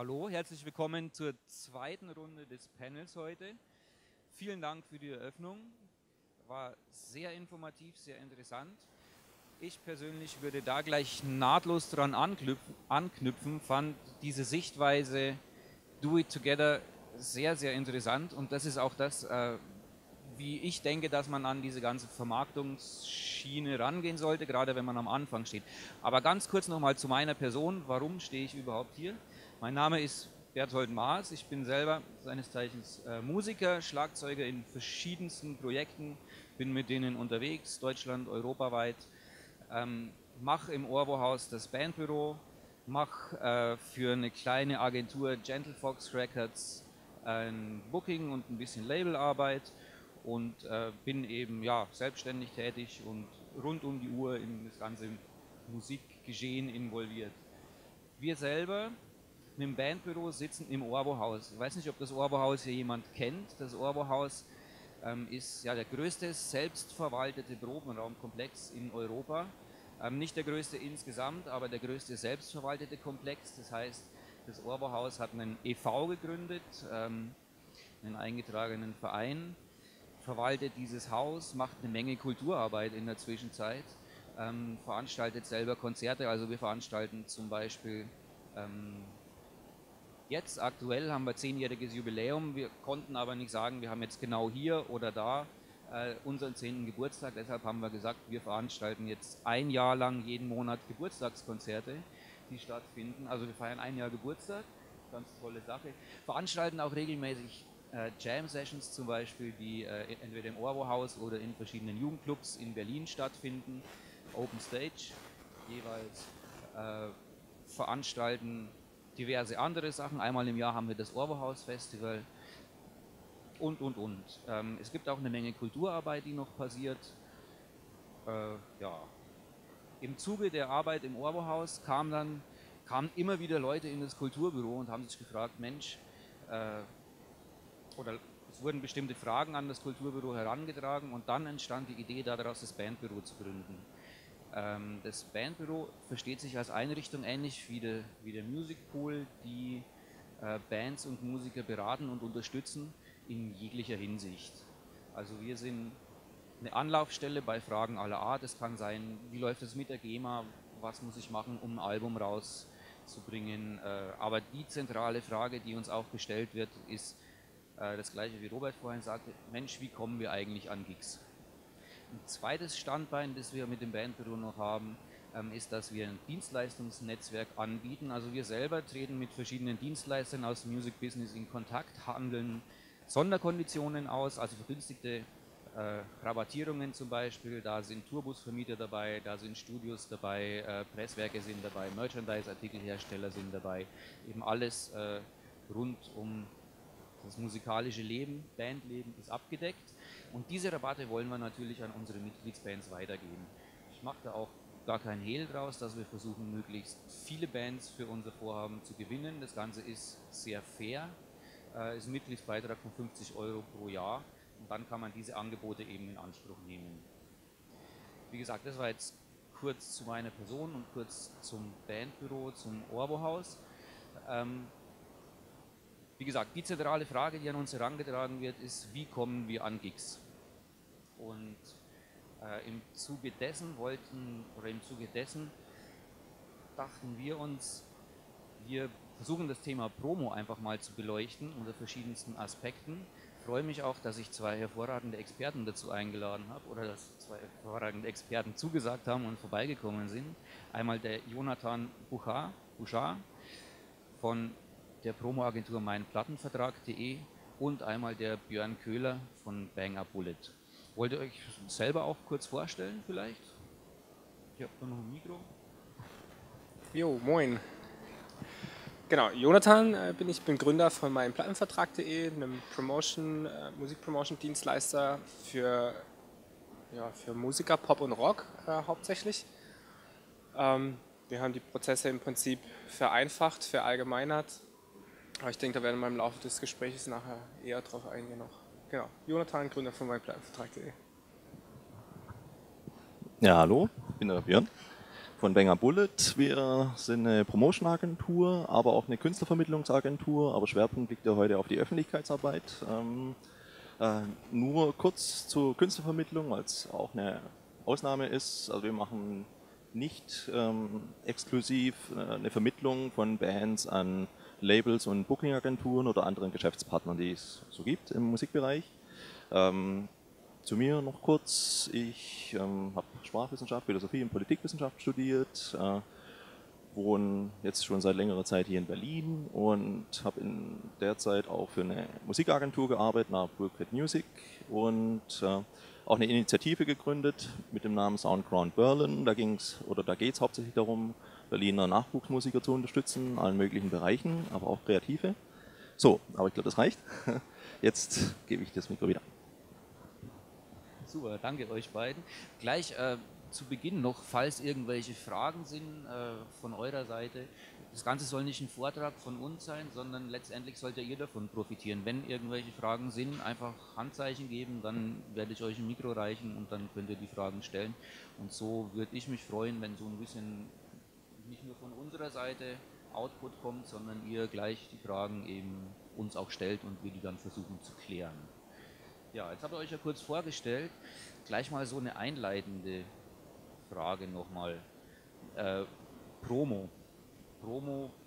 Hallo, herzlich willkommen zur zweiten Runde des Panels heute. Vielen Dank für die Eröffnung. War sehr informativ, sehr interessant. Ich persönlich würde da gleich nahtlos dran anknüpfen, fand diese Sichtweise Do It Together sehr, sehr interessant. Und das ist auch das, wie ich denke, dass man an diese ganze Vermarktungsschiene rangehen sollte, gerade wenn man am Anfang steht. Aber ganz kurz nochmal zu meiner Person, warum stehe ich überhaupt hier? Mein Name ist Berthold Maß, ich bin selber seines Zeichens Musiker, Schlagzeuger in verschiedensten Projekten, bin mit denen unterwegs, Deutschland, europaweit, mache im Orwo-Haus das Bandbüro, mache für eine kleine Agentur Gentle Fox Records ein Booking und ein bisschen Labelarbeit und bin eben ja, selbstständig tätig und rund um die Uhr in das ganze Musikgeschehen involviert. Wir selber mit dem Bandbüro sitzen im Orwo-Haus. Ich weiß nicht, ob das Orwo-Haus hier jemand kennt. Das Orwo-Haus ist ja der größte selbstverwaltete Probenraumkomplex in Europa. Nicht der größte insgesamt, aber der größte selbstverwaltete Komplex. Das heißt, das Orwo-Haus hat einen e.V. gegründet, einen eingetragenen Verein, verwaltet dieses Haus, macht eine Menge Kulturarbeit in der Zwischenzeit, veranstaltet selber Konzerte. Also wir veranstalten zum Beispiel jetzt aktuell haben wir 10-jähriges Jubiläum, wir konnten aber nicht sagen, wir haben jetzt genau hier oder da unseren 10. Geburtstag. Deshalb haben wir gesagt, wir veranstalten jetzt ein Jahr lang jeden Monat Geburtstagskonzerte, die stattfinden. Also wir feiern ein Jahr Geburtstag, ganz tolle Sache. Veranstalten auch regelmäßig Jam-Sessions zum Beispiel, die entweder im Orwo-Haus oder in verschiedenen Jugendclubs in Berlin stattfinden. Open Stage jeweils veranstalten. Diverse andere Sachen. Einmal im Jahr haben wir das Orwo-Haus-Festival und. Es gibt auch eine Menge Kulturarbeit, die noch passiert. Ja. Im Zuge der Arbeit im Orwo-Haus kamen immer wieder Leute in das Kulturbüro und haben sich gefragt, Mensch, oder es wurden bestimmte Fragen an das Kulturbüro herangetragen und dann entstand die Idee, daraus das Bandbüro zu gründen. Das Bandbüro versteht sich als Einrichtung ähnlich wie der Music Pool, die Bands und Musiker beraten und unterstützen in jeglicher Hinsicht. Also wir sind eine Anlaufstelle bei Fragen aller Art. Es kann sein, wie läuft es mit der GEMA, was muss ich machen, um ein Album rauszubringen. Aber die zentrale Frage, die uns auch gestellt wird, ist das gleiche, wie Robert vorhin sagte, Mensch, wie kommen wir eigentlich an Gigs? Ein zweites Standbein, das wir mit dem Bandbüro noch haben, ist, dass wir ein Dienstleistungsnetzwerk anbieten. Also wir selber treten mit verschiedenen Dienstleistern aus dem Music Business in Kontakt, handeln Sonderkonditionen aus, also vergünstigte Rabattierungen zum Beispiel. Da sind Tourbusvermieter dabei, da sind Studios dabei, Presswerke sind dabei, Merchandise-Artikelhersteller sind dabei. Eben alles rund um das musikalische Leben, Bandleben ist abgedeckt. Und diese Rabatte wollen wir natürlich an unsere Mitgliedsbands weitergeben. Ich mache da auch gar kein Hehl draus, dass wir versuchen, möglichst viele Bands für unser Vorhaben zu gewinnen. Das Ganze ist sehr fair, ist ein Mitgliedsbeitrag von 50 € pro Jahr und dann kann man diese Angebote eben in Anspruch nehmen. Wie gesagt, das war jetzt kurz zu meiner Person und kurz zum Bandbüro, zum Orwo-Haus. Wie gesagt, die zentrale Frage, die an uns herangetragen wird, ist, wie kommen wir an Gigs? Und im Zuge dessen dachten wir uns, wir versuchen das Thema Promo einfach mal zu beleuchten unter verschiedensten Aspekten. Ich freue mich auch, dass ich zwei hervorragende Experten dazu eingeladen habe oder dass zwei hervorragende Experten zugesagt haben und vorbeigekommen sind. Einmal der Jonathan Bouchard von der Promo-Agentur meinplattenvertrag.de und einmal der Björn Köhler von Bang & Bullet. Wollt ihr euch selber auch kurz vorstellen vielleicht? Ich habe noch ein Mikro. Jo, moin. Genau, Jonathan bin Gründer von meinplattenvertrag.de, einem Musikpromotion-Dienstleister für Musiker, Pop und Rock hauptsächlich. Wir haben die Prozesse im Prinzip vereinfacht, verallgemeinert. Aber ich denke, da werden wir im Laufe des Gesprächs nachher eher drauf eingehen noch. Genau, Jonathan, Gründer von meinplattenvertrag.de. Ja, hallo, ich bin der Björn. von Bang & Bullet. Wir sind eine Promotion-Agentur, aber auch eine Künstlervermittlungsagentur, aber Schwerpunkt liegt ja heute auf die Öffentlichkeitsarbeit. Nur kurz zur Künstlervermittlung, weil es auch eine Ausnahme ist. Also wir machen nicht exklusiv eine Vermittlung von Bands an Labels und Booking-Agenturen oder anderen Geschäftspartnern, die es so gibt im Musikbereich. Zu mir noch kurz, ich habe Sprachwissenschaft, Philosophie und Politikwissenschaft studiert, wohne jetzt schon seit längerer Zeit hier in Berlin und habe in der Zeit auch für eine Musikagentur gearbeitet, nach Bulkrit Music, und auch eine Initiative gegründet mit dem Namen Soundground Berlin. Da ging es, oder da geht es hauptsächlich darum, Berliner Nachwuchsmusiker zu unterstützen, in allen möglichen Bereichen, aber auch Kreative. So, aber ich glaube, das reicht. Jetzt gebe ich das Mikro wieder. Super, danke euch beiden. Gleich zu Beginn noch, falls irgendwelche Fragen sind von eurer Seite. Das Ganze soll nicht ein Vortrag von uns sein, sondern letztendlich sollt ihr davon profitieren. Wenn irgendwelche Fragen sind, einfach Handzeichen geben, dann werde ich euch ein Mikro reichen und dann könnt ihr die Fragen stellen. Und so würde ich mich freuen, wenn so ein bisschen nicht nur von unserer Seite Output kommt, sondern ihr gleich die Fragen eben uns auch stellt und wir die dann versuchen zu klären. Ja, jetzt habt ihr euch ja kurz vorgestellt, gleich mal so eine einleitende Frage nochmal. Promo,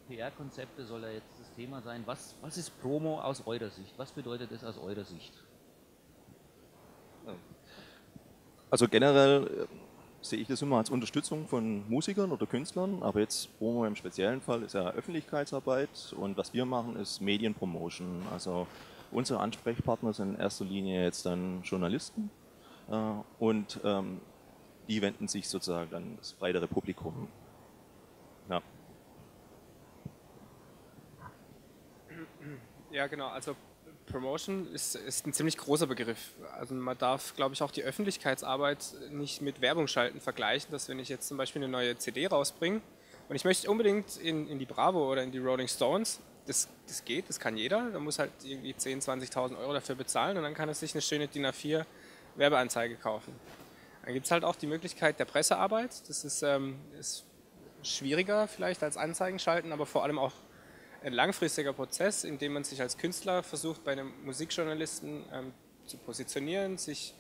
PR-Konzepte soll ja jetzt das Thema sein. Was ist Promo aus eurer Sicht? Was bedeutet es aus eurer Sicht? Also generell sehe ich das immer als Unterstützung von Musikern oder Künstlern, aber jetzt Promo im speziellen Fall ist ja Öffentlichkeitsarbeit und was wir machen ist Medienpromotion, also unsere Ansprechpartner sind in erster Linie jetzt dann Journalisten und die wenden sich sozusagen an das breitere Publikum. Ja. Ja, genau. Also Promotion ist ein ziemlich großer Begriff. Also man darf, glaube ich, auch die Öffentlichkeitsarbeit nicht mit Werbung schalten vergleichen, dass wenn ich jetzt zum Beispiel eine neue CD rausbringe und ich möchte unbedingt in die Bravo oder in die Rolling Stones, das geht, das kann jeder, da muss halt irgendwie 10.000, 20.000 Euro dafür bezahlen und dann kann er sich eine schöne DIN A4 Werbeanzeige kaufen. Dann gibt es halt auch die Möglichkeit der Pressearbeit, das ist schwieriger vielleicht als Anzeigen schalten, aber vor allem auch ein langfristiger Prozess, in dem man sich als Künstler versucht, bei einem Musikjournalisten zu positionieren, sich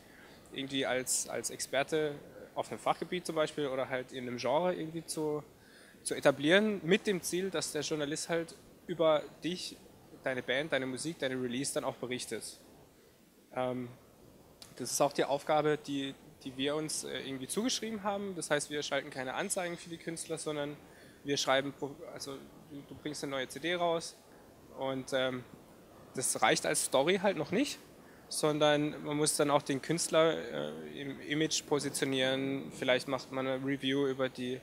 irgendwie als Experte auf einem Fachgebiet zum Beispiel oder halt in einem Genre irgendwie zu etablieren, mit dem Ziel, dass der Journalist halt über dich, deine Band, deine Musik, deine Release dann auch berichtet. Das ist auch die Aufgabe, die wir uns irgendwie zugeschrieben haben. Das heißt, wir schalten keine Anzeigen für die Künstler, sondern wir schreiben, also du bringst eine neue CD raus und das reicht als Story halt noch nicht, sondern man muss dann auch den Künstler im Image positionieren. Vielleicht macht man eine Review über die,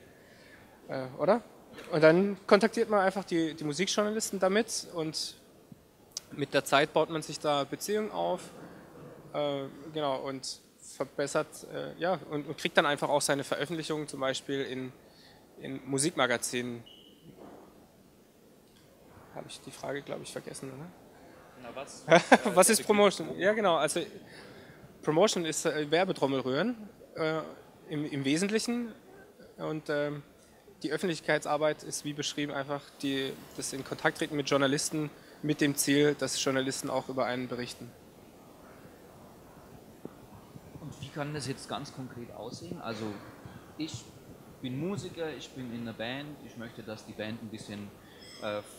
oder? Und dann kontaktiert man einfach die Musikjournalisten damit und mit der Zeit baut man sich da Beziehungen auf, genau, und verbessert, ja, und kriegt dann einfach auch seine Veröffentlichungen zum Beispiel in Musikmagazinen. Habe ich die Frage, glaube ich, vergessen, oder? Na, was? Was ist Promotion? Ja, genau, also Promotion ist Werbetrommel rühren im Wesentlichen und die Öffentlichkeitsarbeit ist, wie beschrieben, einfach das in Kontakt treten mit Journalisten mit dem Ziel, dass Journalisten auch über einen berichten. Und wie kann das jetzt ganz konkret aussehen? Also ich bin Musiker, ich bin in einer Band, ich möchte, dass die Band ein bisschen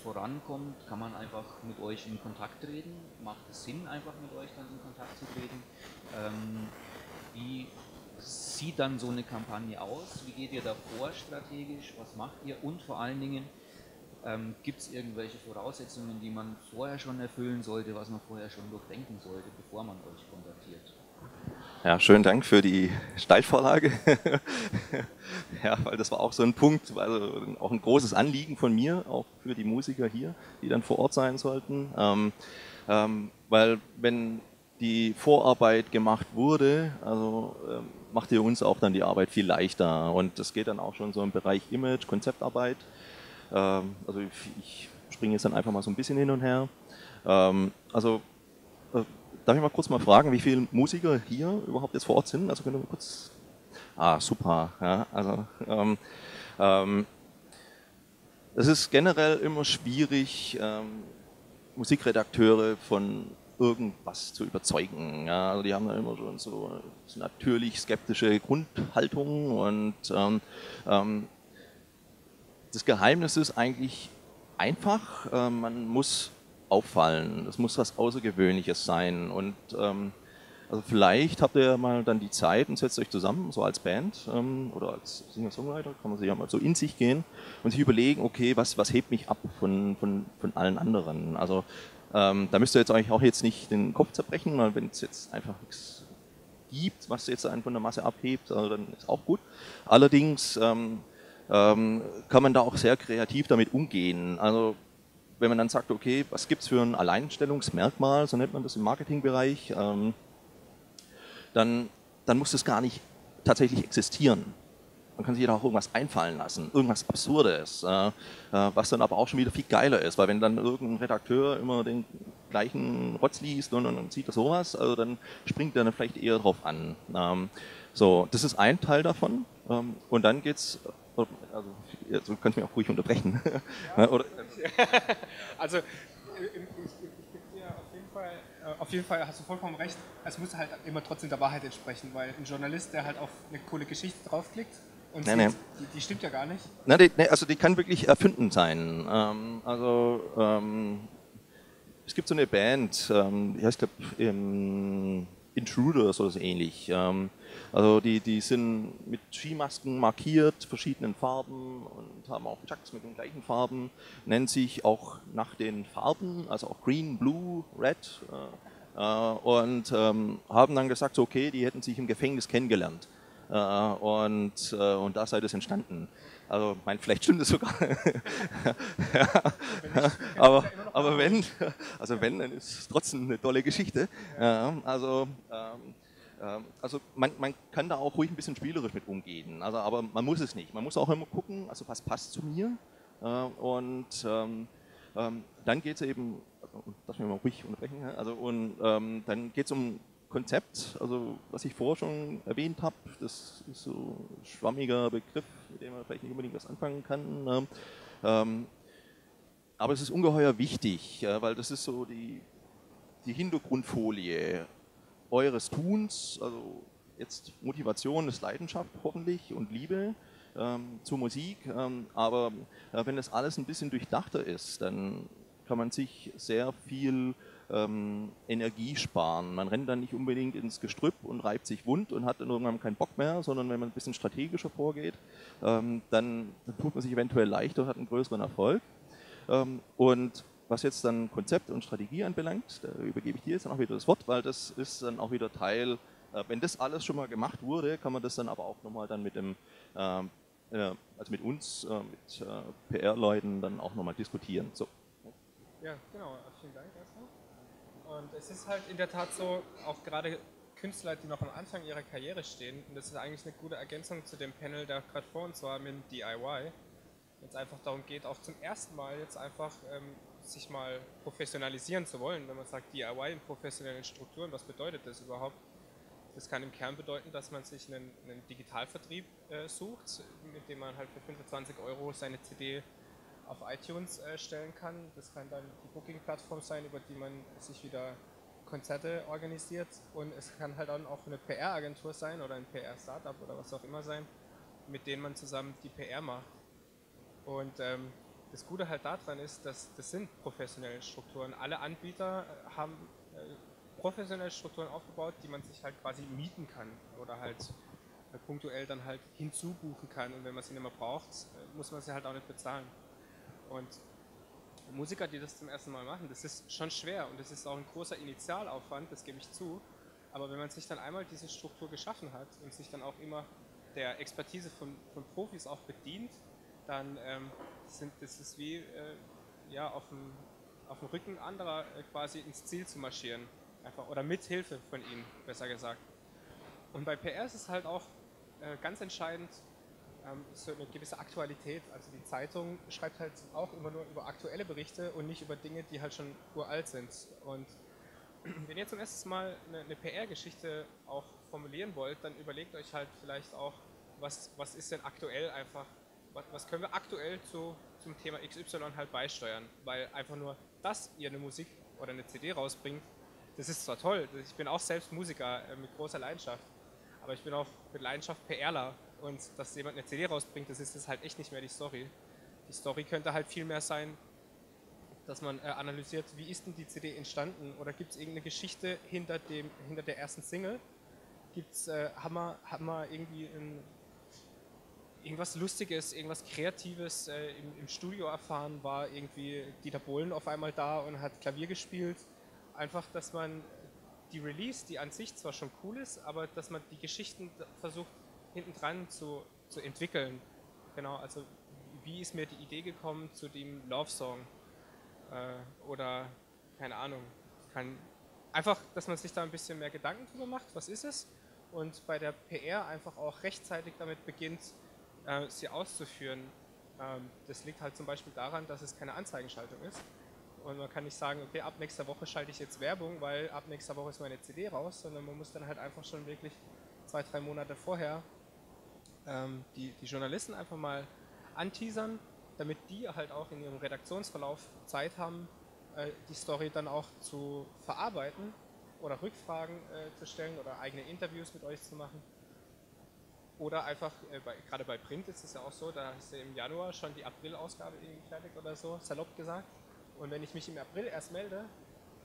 vorankommt. Kann man einfach mit euch in Kontakt treten? Macht es Sinn, einfach mit euch dann in Kontakt zu treten? Wie sieht dann so eine Kampagne aus? Wie geht ihr da vor strategisch? Was macht ihr? Und vor allen Dingen, gibt es irgendwelche Voraussetzungen, die man vorher schon erfüllen sollte, was man vorher schon durchdenken sollte, bevor man euch kontaktiert? Ja, schönen Dank für die Steilvorlage. Ja, weil das war auch so ein Punkt, also auch ein großes Anliegen von mir, auch für die Musiker hier, die dann vor Ort sein sollten. Weil wenn die Vorarbeit gemacht wurde, also macht ihr uns auch dann die Arbeit viel leichter und das geht dann auch schon so im Bereich Image, Konzeptarbeit, also ich springe jetzt dann einfach mal so ein bisschen hin und her, darf ich mal kurz fragen, wie viele Musiker hier überhaupt jetzt vor Ort sind, also können wir kurz, ah, super. Ja, also, es ist generell immer schwierig, Musikredakteure von irgendwas zu überzeugen. Ja, also die haben da immer schon so natürlich skeptische Grundhaltungen und das Geheimnis ist eigentlich einfach, man muss auffallen, es muss was Außergewöhnliches sein und also vielleicht habt ihr ja mal dann die Zeit und setzt euch zusammen, so als Band oder als Singer-Songwriter, kann man sich ja mal so in sich gehen und sich überlegen, okay, was hebt mich ab von allen anderen. Also da müsst ihr jetzt euch auch jetzt nicht den Kopf zerbrechen, weil wenn es jetzt einfach nichts gibt, was jetzt einen von der Masse abhebt, also dann ist auch gut. Allerdings kann man da auch sehr kreativ damit umgehen. Also wenn man dann sagt, okay, was gibt es für ein Alleinstellungsmerkmal, so nennt man das im Marketingbereich, dann muss das gar nicht tatsächlich existieren. Man kann sich da auch irgendwas einfallen lassen, irgendwas Absurdes, was dann aber auch schon wieder viel geiler ist, weil wenn dann irgendein Redakteur immer den gleichen Rotz liest und sieht das sowas, also dann springt er dann vielleicht eher drauf an. So, das ist ein Teil davon und dann geht's. Also könnt ihr mich auch ruhig unterbrechen. Ja, oder? Also ich gebe dir auf jeden Fall hast du vollkommen recht, es muss halt immer trotzdem der Wahrheit entsprechen, weil ein Journalist, der halt auf eine coole Geschichte draufklickt und sieht, die stimmt ja gar nicht. Nein, also die kann wirklich erfindend sein. Es gibt so eine Band, die heißt, glaube Intruders oder so ähnlich. Also die sind mit Skimasken markiert, verschiedenen Farben und haben auch Chucks mit den gleichen Farben. Nennt sich auch nach den Farben, also auch Green, Blue, Red. Und haben dann gesagt, so, okay, die hätten sich im Gefängnis kennengelernt. Und da sei das entstanden. Also, ich meine, vielleicht stimmt es sogar. Ja, aber wenn, dann ist es trotzdem eine tolle Geschichte. Ja, also man kann da auch ruhig ein bisschen spielerisch mit umgehen, also, aber man muss es nicht. Man muss auch immer gucken, also was passt zu mir. Und dann geht es eben, also, darf ich mal ruhig unterbrechen, also, und dann geht es um Konzept, also was ich vorher schon erwähnt habe, das ist so ein schwammiger Begriff, mit dem man vielleicht nicht unbedingt was anfangen kann. Aber es ist ungeheuer wichtig, weil das ist so die Hintergrundfolie eures Tuns, also jetzt Motivation ist Leidenschaft hoffentlich und Liebe zur Musik, aber wenn das alles ein bisschen durchdachter ist, dann kann man sich sehr viel Energie sparen. Man rennt dann nicht unbedingt ins Gestrüpp und reibt sich wund und hat dann irgendwann keinen Bock mehr, sondern wenn man ein bisschen strategischer vorgeht, dann tut man sich eventuell leichter und hat einen größeren Erfolg. Und was jetzt dann Konzept und Strategie anbelangt, da übergebe ich dir jetzt dann auch wieder das Wort, weil das ist dann auch wieder Teil, wenn das alles schon mal gemacht wurde, kann man das dann aber auch nochmal dann mit PR-Leuten dann auch nochmal diskutieren. So. Ja, genau. Vielen Dank erstmal. Und es ist halt in der Tat so, auch gerade Künstler, die noch am Anfang ihrer Karriere stehen, und das ist eigentlich eine gute Ergänzung zu dem Panel, der gerade vor uns war mit dem DIY, wenn es einfach darum geht, auch zum ersten Mal jetzt einfach sich mal professionalisieren zu wollen. Wenn man sagt DIY in professionellen Strukturen, was bedeutet das überhaupt? Das kann im Kern bedeuten, dass man sich einen Digitalvertrieb sucht, mit dem man halt für 25 € seine CD auf iTunes stellen kann. Das kann dann die Booking-Plattform sein, über die man sich wieder Konzerte organisiert, und es kann halt dann auch eine PR-Agentur sein oder ein PR-Startup oder was auch immer sein, mit denen man zusammen die PR macht. Und das Gute halt daran ist, dass das sind professionelle Strukturen. Alle Anbieter haben professionelle Strukturen aufgebaut, die man sich halt quasi mieten kann oder halt punktuell dann halt hinzubuchen kann, und wenn man sie nicht mehr braucht, muss man sie halt auch nicht bezahlen. Und Musiker, die das zum ersten Mal machen, das ist schon schwer und das ist auch ein großer Initialaufwand, das gebe ich zu. Aber wenn man sich dann einmal diese Struktur geschaffen hat und sich dann auch immer der Expertise von Profis auch bedient, dann das ist wie ja, auf dem Rücken anderer quasi ins Ziel zu marschieren. Einfach, oder mit Hilfe von ihnen, besser gesagt. Und bei PR ist es halt auch ganz entscheidend, so eine gewisse Aktualität, also die Zeitung schreibt halt auch immer nur über aktuelle Berichte und nicht über Dinge, die halt schon uralt sind. Und wenn ihr zum ersten Mal eine PR-Geschichte auch formulieren wollt, dann überlegt euch halt vielleicht auch, was ist denn aktuell einfach, was können wir aktuell zum Thema XY halt beisteuern, weil einfach nur, dass ihr eine Musik oder eine CD rausbringt, das ist zwar toll, ich bin auch selbst Musiker mit großer Leidenschaft, aber ich bin auch mit Leidenschaft PRler und dass jemand eine CD rausbringt, das ist halt echt nicht mehr die Story. Die Story könnte halt viel mehr sein, dass man analysiert, wie ist denn die CD entstanden oder gibt es irgendeine Geschichte hinter der ersten Single? Haben wir irgendwie irgendwas Lustiges, irgendwas Kreatives im Studio erfahren? War irgendwie Dieter Bohlen auf einmal da und hat Klavier gespielt? Einfach, dass man die Release, die an sich zwar schon cool ist, aber dass man die Geschichten versucht hintendran zu entwickeln. Genau, also wie ist mir die Idee gekommen zu dem Love Song? Oder, keine Ahnung, einfach, dass man sich da ein bisschen mehr Gedanken drüber macht, was ist es? Und bei der PR einfach auch rechtzeitig damit beginnt, sie auszuführen. Das liegt halt zum Beispiel daran, dass es keine Anzeigenschaltung ist. Und man kann nicht sagen, okay, ab nächster Woche schalte ich jetzt Werbung, weil ab nächster Woche ist meine CD raus, sondern man muss dann halt einfach schon wirklich 2-3 Monate vorher die Journalisten einfach mal anteasern, damit die halt auch in ihrem Redaktionsverlauf Zeit haben, die Story dann auch zu verarbeiten oder Rückfragen zu stellen oder eigene Interviews mit euch zu machen. Oder einfach, gerade bei Print ist es ja auch so, da ist ja im Januar schon die April-Ausgabe irgendwie fertig oder so, salopp gesagt. Und wenn ich mich im April erst melde,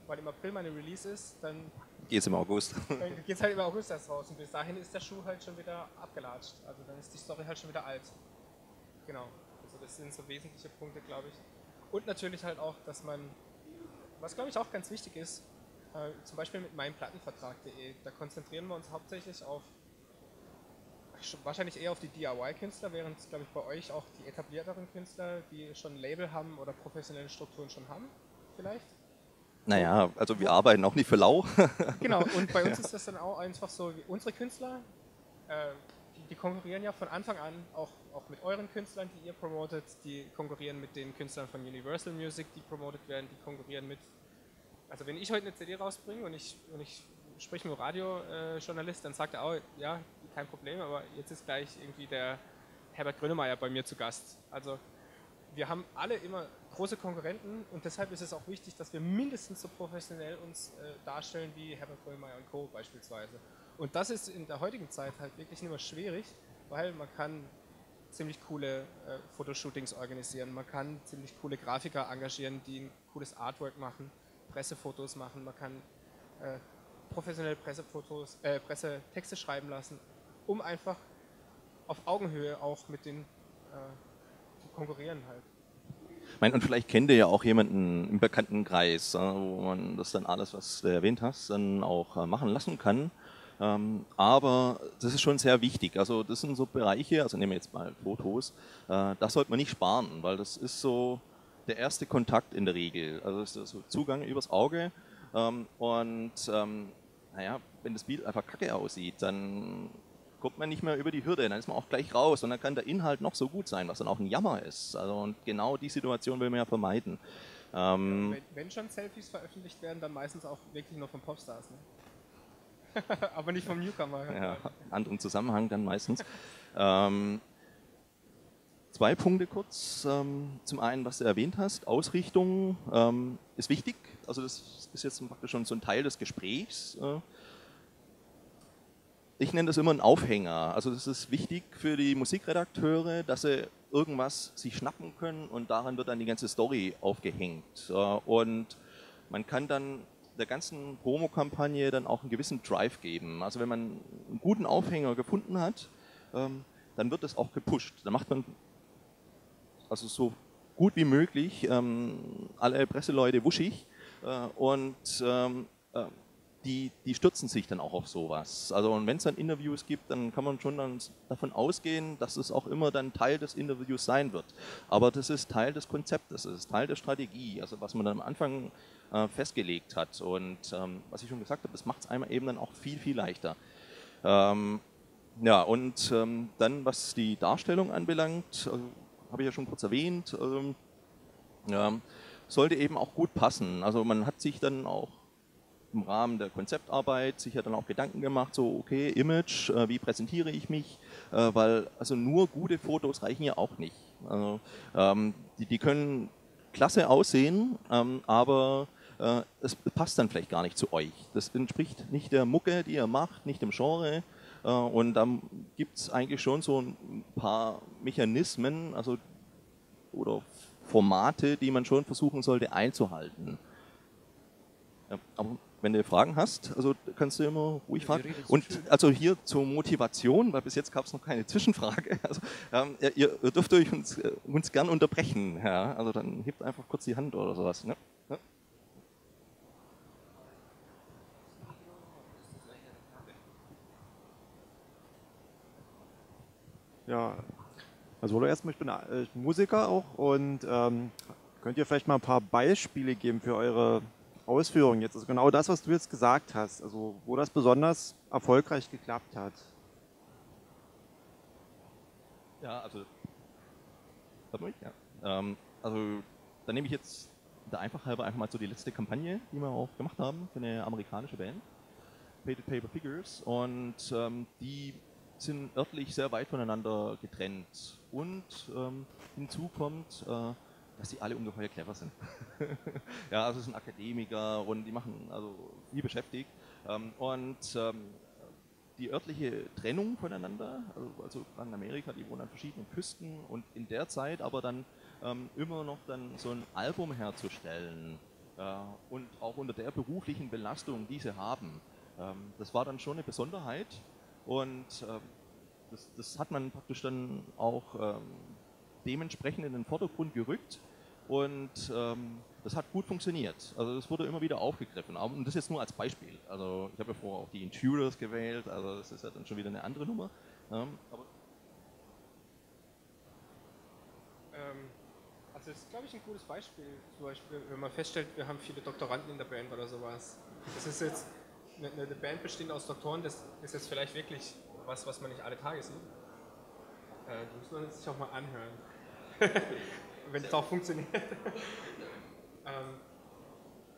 weil im April meine Release ist, dann geht es im August. Dann geht es halt im August erst raus und bis dahin ist der Schuh halt schon wieder abgelatscht. Also dann ist die Story halt schon wieder alt. Genau. Also das sind so wesentliche Punkte, glaube ich. Und natürlich halt auch, dass man, was glaube ich auch ganz wichtig ist, zum Beispiel mit meinplattenvertrag.de, da konzentrieren wir uns hauptsächlich auf, wahrscheinlich eher auf die DIY-Künstler, während es, glaube ich, bei euch auch die etablierteren Künstler, die schon ein Label haben oder professionelle Strukturen schon haben, vielleicht? Naja, also wir arbeiten auch nicht für lau. Genau, und bei uns ist das dann auch einfach so, unsere Künstler, die konkurrieren ja von Anfang an auch mit euren Künstlern, die ihr promotet, die konkurrieren mit den Künstlern von Universal Music, die promotet werden, die konkurrieren mit, also wenn ich heute eine CD rausbringe und ich spreche mit einem Radiojournalist, dann sagt er auch, ja, kein Problem, aber jetzt ist gleich irgendwie der Herbert Grönemeyer bei mir zu Gast. Also wir haben alle immer große Konkurrenten und deshalb ist es auch wichtig, dass wir mindestens so professionell uns darstellen wie Herbert Grönemeyer und Co. beispielsweise. Und das ist in der heutigen Zeit halt wirklich nicht mehr schwierig, weil man kann ziemlich coole Fotoshootings organisieren, man kann ziemlich coole Grafiker engagieren, die ein cooles Artwork machen, Pressefotos machen, man kann professionelle Pressetexte schreiben lassen, um einfach auf Augenhöhe auch mit den zu konkurrieren halt. Ich meine, und vielleicht kennt ihr ja auch jemanden im Bekanntenkreis, wo man das dann alles, was du erwähnt hast, dann auch machen lassen kann. Aber das ist schon sehr wichtig, also das sind so Bereiche, also nehmen wir jetzt mal Fotos, das sollte man nicht sparen, weil das ist so der erste Kontakt in der Regel, also das ist so Zugang übers Auge und naja, wenn das Bild einfach kacke aussieht, dann kommt man nicht mehr über die Hürde, dann ist man auch gleich raus und dann kann der Inhalt noch so gut sein, was dann auch ein Jammer ist, also und genau die Situation will man ja vermeiden. Wenn schon Selfies veröffentlicht werden, dann meistens auch wirklich nur von Popstars, ne? Aber nicht vom Newcomer. Ja, anderen Zusammenhang dann meistens. 2 Punkte kurz. Zum einen, was du erwähnt hast, Ausrichtung ist wichtig. Also das ist jetzt praktisch schon so ein Teil des Gesprächs. Ich nenne das immer einen Aufhänger. Also das ist wichtig für die Musikredakteure, dass sie irgendwas sich schnappen können und daran wird dann die ganze Story aufgehängt. Und man kann dann der ganzen Promo-Kampagne dann auch einen gewissen Drive geben. Also wenn man einen guten Aufhänger gefunden hat, dann wird das auch gepusht. Dann macht man also so gut wie möglich alle Presseleute wuschig und die stürzen sich dann auch auf sowas. Also und wenn es dann Interviews gibt, dann kann man schon dann davon ausgehen, dass es auch immer dann Teil des Interviews sein wird. Aber das ist Teil des Konzeptes, das ist Teil der Strategie, also was man dann am Anfang festgelegt hat. Und was ich schon gesagt habe, das macht es einem eben dann auch viel, viel leichter. Ja, und dann, was die Darstellung anbelangt, habe ich ja schon kurz erwähnt, sollte eben auch gut passen. Also man hat sich dann auch im Rahmen der Konzeptarbeit sich ja dann auch Gedanken gemacht, so okay, Image, wie präsentiere ich mich, weil also nur gute Fotos reichen ja auch nicht. Also, die können klasse aussehen, aber es passt dann vielleicht gar nicht zu euch. Das entspricht nicht der Mucke, die ihr macht, nicht dem Genre. Und dann gibt es eigentlich schon so ein paar Mechanismen also, oder Formate, die man schon versuchen sollte einzuhalten. Ja, aber wenn du Fragen hast, also kannst du immer ruhig fragen. Und also hier zur Motivation, weil bis jetzt gab es noch keine Zwischenfrage. Also, ihr dürft euch uns gern unterbrechen. Ja? Also dann hebt einfach kurz die Hand oder sowas. Ne? Ja? Ja, also hallo erstmal, ich bin Musiker auch und könnt ihr vielleicht mal ein paar Beispiele geben für eure Ausführungen jetzt? Also genau das, was du jetzt gesagt hast, also wo das besonders erfolgreich geklappt hat. Ja, also, dann nehme ich jetzt der Einfachheit halber einfach mal so die letzte Kampagne, die wir auch gemacht haben, für eine amerikanische Band, Faded Paper Figures, und die sind örtlich sehr weit voneinander getrennt und hinzu kommt, dass sie alle ungeheuer clever sind. Ja, also es sind Akademiker und die machen also viel beschäftigt die örtliche Trennung voneinander, also in Amerika, die wohnen an verschiedenen Küsten und in der Zeit aber dann immer noch dann so ein Album herzustellen und auch unter der beruflichen Belastung, die sie haben, das war dann schon eine Besonderheit. Und das hat man praktisch dann auch dementsprechend in den Vordergrund gerückt und das hat gut funktioniert. Also das wurde immer wieder aufgegriffen. Und das jetzt nur als Beispiel. Also ich habe ja vorher auch die Intruders gewählt, also das ist ja dann schon wieder eine andere Nummer. Aber also das ist, glaube ich, ein gutes Beispiel. Zum Beispiel, wenn man feststellt, wir haben viele Doktoranden in der Band oder sowas. Das ist jetzt... Eine Band bestehend aus Doktoren, das ist jetzt vielleicht wirklich was, was man nicht alle Tage sieht. Die muss man sich auch mal anhören, wenn es auch funktioniert.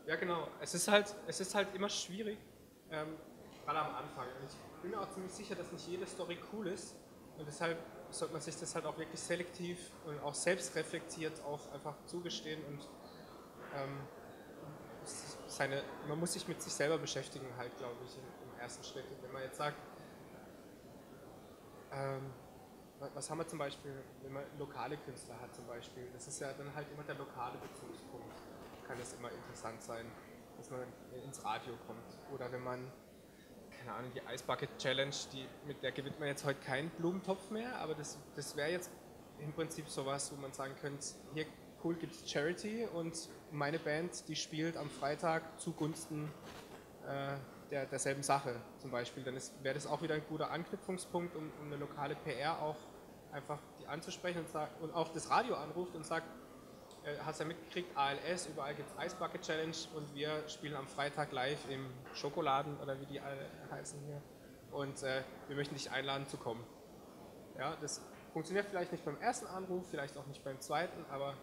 Ja genau, es ist halt immer schwierig, gerade am Anfang. Ich bin mir auch ziemlich sicher, dass nicht jede Story cool ist und deshalb sollte man sich das halt auch wirklich selektiv und auch selbstreflektiert auch einfach zugestehen und man muss sich mit sich selber beschäftigen, halt, glaube ich, im ersten Schritt. Wenn man jetzt sagt, was haben wir zum Beispiel, wenn man lokale Künstler hat zum Beispiel, das ist ja dann halt immer der lokale Bezugspunkt, kann das immer interessant sein, dass man ins Radio kommt. Oder wenn man, keine Ahnung, die Ice Bucket Challenge, mit der gewinnt man jetzt heute keinen Blumentopf mehr, aber das wäre jetzt im Prinzip sowas, wo man sagen könnte, hier cool, gibt es Charity und meine Band, die spielt am Freitag zugunsten derselben Sache zum Beispiel. Dann wäre das auch wieder ein guter Anknüpfungspunkt, um eine lokale PR auch einfach die anzusprechen und auch das Radio anruft und sagt, hast ja mitgekriegt, ALS, überall gibt es Ice Bucket Challenge und wir spielen am Freitag live im Schokoladen oder wie die alle heißen hier und wir möchten dich einladen zu kommen. Ja, das funktioniert vielleicht nicht beim ersten Anruf, vielleicht auch nicht beim zweiten, aber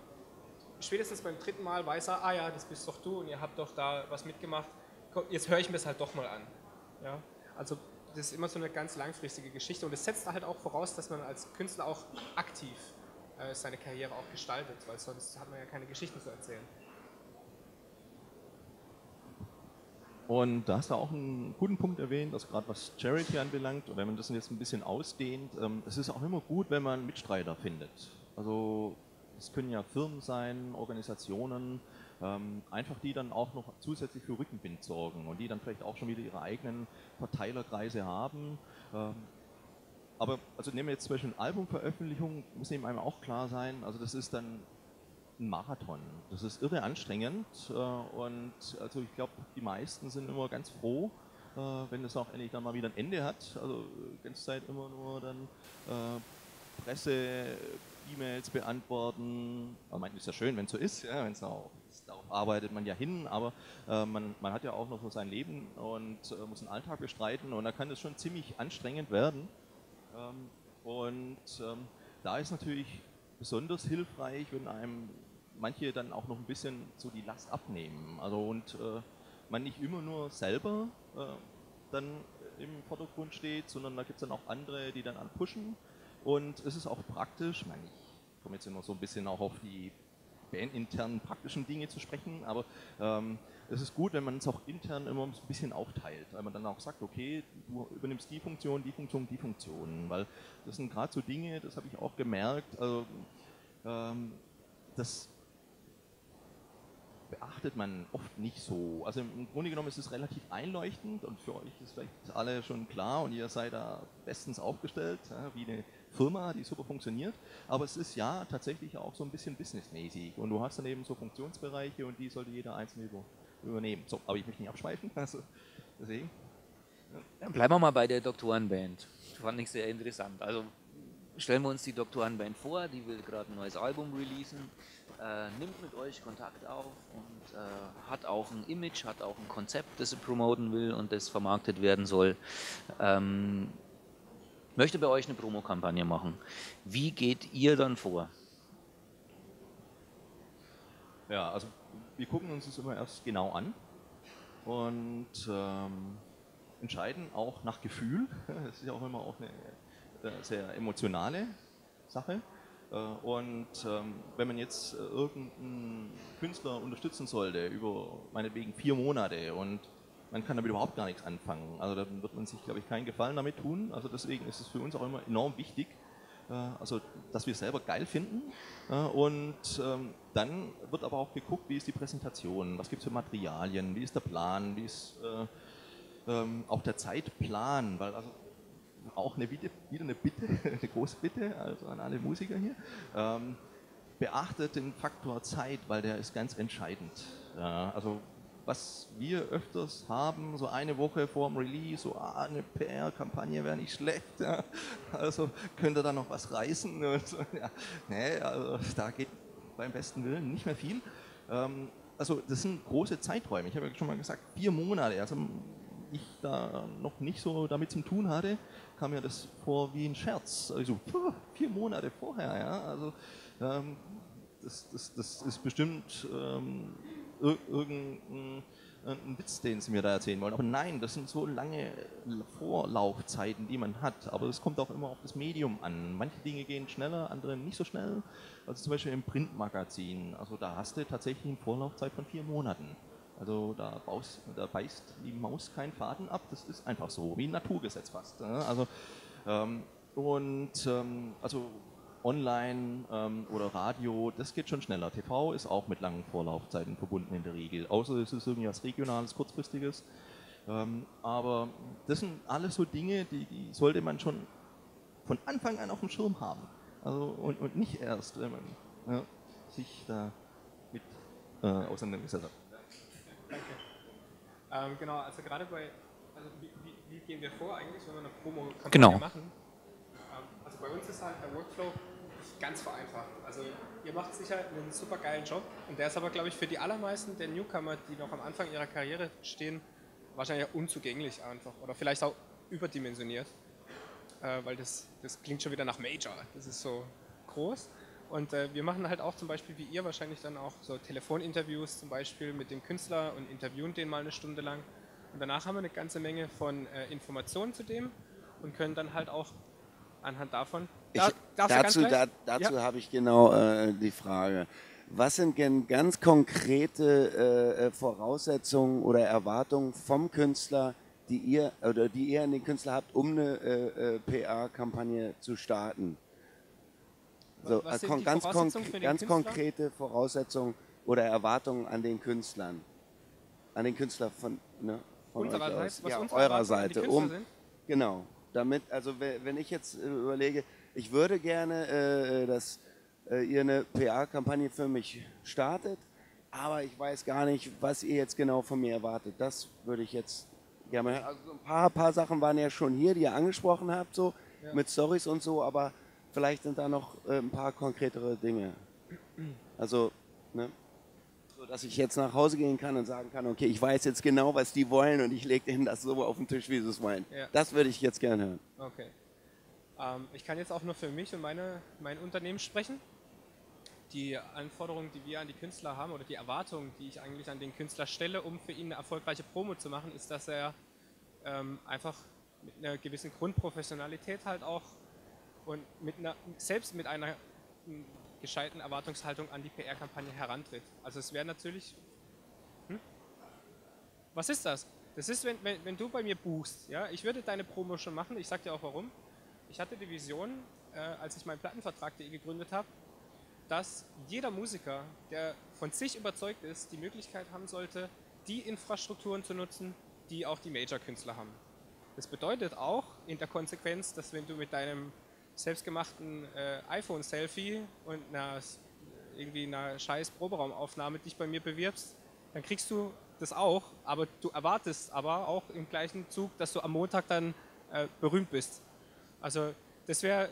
spätestens beim dritten Mal weiß er, ah ja, das bist doch du und ihr habt doch da was mitgemacht, jetzt höre ich mir das halt doch mal an. Ja? Also das ist immer so eine ganz langfristige Geschichte und das setzt halt auch voraus, dass man als Künstler auch aktiv seine Karriere auch gestaltet, weil sonst hat man ja keine Geschichten zu erzählen. Und da hast du auch einen guten Punkt erwähnt, also gerade was Charity anbelangt, und wenn man das jetzt ein bisschen ausdehnt, es ist auch immer gut, wenn man Mitstreiter findet. Also es können ja Firmen sein, Organisationen, einfach die dann auch noch zusätzlich für Rückenwind sorgen und die dann vielleicht auch schon wieder ihre eigenen Verteilerkreise haben. Aber also nehmen wir jetzt zum Beispiel eine Albumveröffentlichung, muss eben einem auch klar sein, also das ist dann ein Marathon. Das ist irre anstrengend und also ich glaube, die meisten sind immer ganz froh, wenn das auch endlich dann mal wieder ein Ende hat. Also die ganze Zeit immer nur dann Presse, E-Mails beantworten. Aber man ist ja schön, wenn es so ist, ja, wenn es auch ist, darauf arbeitet man ja hin, aber man hat ja auch noch so sein Leben und muss den Alltag bestreiten und da kann das schon ziemlich anstrengend werden. Da ist natürlich besonders hilfreich, wenn einem manche dann auch noch ein bisschen so die Last abnehmen. Also und man nicht immer nur selber dann im Vordergrund steht, sondern da gibt es dann auch andere, die dann anpushen. Und es ist auch praktisch, ich meine, ich komme jetzt immer so ein bisschen auch auf die bandinternen praktischen Dinge zu sprechen, aber es ist gut, wenn man es auch intern immer ein bisschen aufteilt, weil man dann auch sagt, okay, du übernimmst die Funktion, die Funktion, die Funktion, weil das sind gerade so Dinge, das habe ich auch gemerkt, also das beachtet man oft nicht so. Also im Grunde genommen ist es relativ einleuchtend und für euch ist vielleicht alle schon klar und ihr seid da bestens aufgestellt, ja, wie eine Firma, die super funktioniert, aber es ist ja tatsächlich auch so ein bisschen businessmäßig und du hast dann eben so Funktionsbereiche und die sollte jeder einzelne übernehmen. So, aber ich möchte nicht abschweifen, also deswegen. Ja. Dann bleiben wir mal bei der Doktorenband. Fand ich sehr interessant. Also stellen wir uns die Doktorenband vor, die will gerade ein neues Album releasen, nimmt mit euch Kontakt auf und hat auch ein Image, hat auch ein Konzept, das sie promoten will und das vermarktet werden soll. Möchte bei euch eine Promokampagne machen. Wie geht ihr dann vor? Ja, also wir gucken uns das immer erst genau an und entscheiden auch nach Gefühl. Das ist ja auch immer auch eine sehr emotionale Sache. Und wenn man jetzt irgendeinen Künstler unterstützen sollte, über meinetwegen 4 Monate, und man kann damit überhaupt gar nichts anfangen, also da wird man sich, glaube ich, keinen Gefallen damit tun, also deswegen ist es für uns auch immer enorm wichtig, also dass wir es selber geil finden, und dann wird aber auch geguckt, wie ist die Präsentation, was gibt es für Materialien, wie ist der Plan, wie ist auch der Zeitplan, weil also auch eine, wieder eine Bitte, eine große Bitte, also an alle Musiker hier, beachtet den Faktor Zeit, weil der ist ganz entscheidend, also was wir öfters haben, so eine Woche vor dem Release, so eine PR-Kampagne wäre nicht schlecht, ja. Also könnte da noch was reißen und so, ja. Nee, also da geht beim besten Willen nicht mehr viel. Also das sind große Zeiträume, ich habe ja schon mal gesagt, 4 Monate, also ich da noch nicht so damit zu tun hatte, kam mir das vor wie ein Scherz, also 4 Monate vorher, ja. Also das ist bestimmt irgendein Witz, den sie mir da erzählen wollen. Aber nein, das sind so lange Vorlaufzeiten, die man hat. Aber es kommt auch immer auf das Medium an. Manche Dinge gehen schneller, andere nicht so schnell. Also zum Beispiel im Printmagazin. Also da hast du tatsächlich eine Vorlaufzeit von 4 Monaten. Also da beißt die Maus keinen Faden ab. Das ist einfach so, wie ein Naturgesetz fast. Also, also Online oder Radio, das geht schon schneller. TV ist auch mit langen Vorlaufzeiten verbunden in der Regel, außer es ist irgendwas Regionales, Kurzfristiges. Aber das sind alles so Dinge, die sollte man schon von Anfang an auf dem Schirm haben. Also, und nicht erst, wenn man sich da mit auseinandergesetzt hat. Danke. Genau, also gerade bei, also wie gehen wir vor eigentlich, wenn wir eine Promo-Kampagne machen? Also bei uns ist halt der Workflow nicht ganz vereinfacht. Also ihr macht sicher einen super geilen Job und der ist aber, glaube ich, für die allermeisten der Newcomer, die noch am Anfang ihrer Karriere stehen, wahrscheinlich unzugänglich einfach oder vielleicht auch überdimensioniert, weil das klingt schon wieder nach Major, das ist so groß. Und wir machen halt auch zum Beispiel wie ihr wahrscheinlich dann auch so Telefoninterviews zum Beispiel mit dem Künstler und interviewen den mal eine Stunde lang und danach haben wir eine ganze Menge von Informationen zu dem und können dann halt auch anhand davon. Dazu habe ich genau die Frage. Was sind denn ganz konkrete Voraussetzungen oder Erwartungen vom Künstler, die ihr an den Künstler habt, um eine PR-Kampagne zu starten? So, was sind ganz konkrete Voraussetzungen oder Erwartungen an den Künstlern, an den Künstler von unsererseits, ja, eurer Seite, genau. Damit, also wenn ich jetzt überlege, ich würde gerne, dass ihr eine PR-Kampagne für mich startet, aber ich weiß gar nicht, was ihr jetzt genau von mir erwartet. Das würde ich jetzt gerne hören. Also ein paar Sachen waren ja schon hier, die ihr angesprochen habt, so ja, mit Storys und so, aber vielleicht sind da noch ein paar konkretere Dinge. Also, ne? So, dass ich jetzt nach Hause gehen kann und sagen kann, okay, ich weiß jetzt genau, was die wollen und ich lege denen das so auf den Tisch, wie sie es wollen. Ja. Das würde ich jetzt gerne hören. Okay. Ich kann jetzt auch nur für mich und mein Unternehmen sprechen. die Anforderungen, die wir an die Künstler haben, oder die Erwartungen, die ich eigentlich an den Künstler stelle, um für ihn eine erfolgreiche Promo zu machen, ist, dass er einfach mit einer gewissen Grundprofessionalität halt auch und selbst mit einer gescheiten Erwartungshaltung an die PR-Kampagne herantritt. Also es wäre natürlich... Hm? Was ist das? Das ist, wenn du bei mir buchst, ja, ich würde deine Promo schon machen, ich sag dir auch warum. Ich hatte die Vision, als ich meinen Plattenvertrag.de gegründet habe, dass jeder Musiker, der von sich überzeugt ist, die Möglichkeit haben sollte, die Infrastrukturen zu nutzen, die auch die Major-Künstler haben. Das bedeutet auch in der Konsequenz, dass wenn du mit deinem selbstgemachten iPhone-Selfie und einer scheiß Proberaumaufnahme dich bei mir bewirbst, dann kriegst du das auch, aber du erwartest aber auch im gleichen Zug, dass du am Montag dann berühmt bist. Also das wäre